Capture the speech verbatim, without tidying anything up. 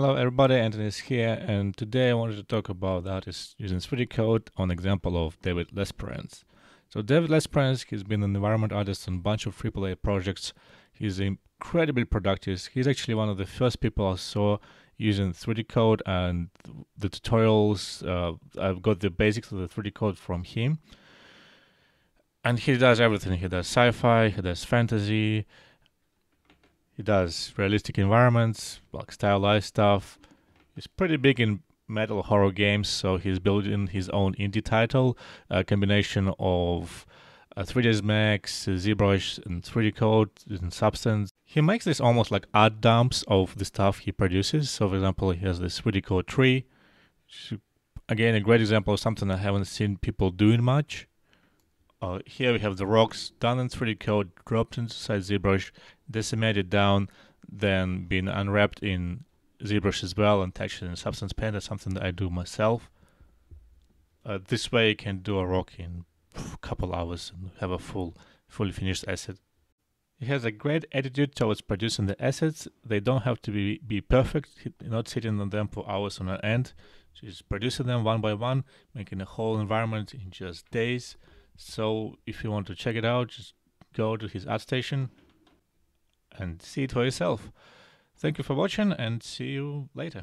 Hello everybody, Anthony is here, and today I wanted to talk about artists using three D Coat on example of David Lesperance. So David Lesperance, he's been an environment artist on a bunch of triple A projects. He's incredibly productive. He's actually one of the first people I saw using three D Coat, and the tutorials, uh, I've got the basics of the three D Coat from him. And he does everything. He does sci-fi, he does fantasy, he does realistic environments, like stylized stuff. He's pretty big in metal horror games, so he's building his own indie title, a combination of uh, three D S Max, ZBrush, and three D Coat, and Substance. He makes this almost like art dumps of the stuff he produces. So, for example, he has this three D Coat tree, which, again, a great example of something I haven't seen people doing much. Uh, here we have the rocks done in three D Coat, dropped inside ZBrush, decimated down, then been unwrapped in ZBrush as well and textured in Substance Painter, something that I do myself. Uh, this way you can do a rock in a couple hours and have a full, fully finished asset. He has a great attitude towards producing the assets. They don't have to be, be perfect. You're not sitting on them for hours on end. Just producing them one by one, making a whole environment in just days. So if you want to check it out, just go to his ArtStation and see it for yourself. Thank you for watching, and see you later.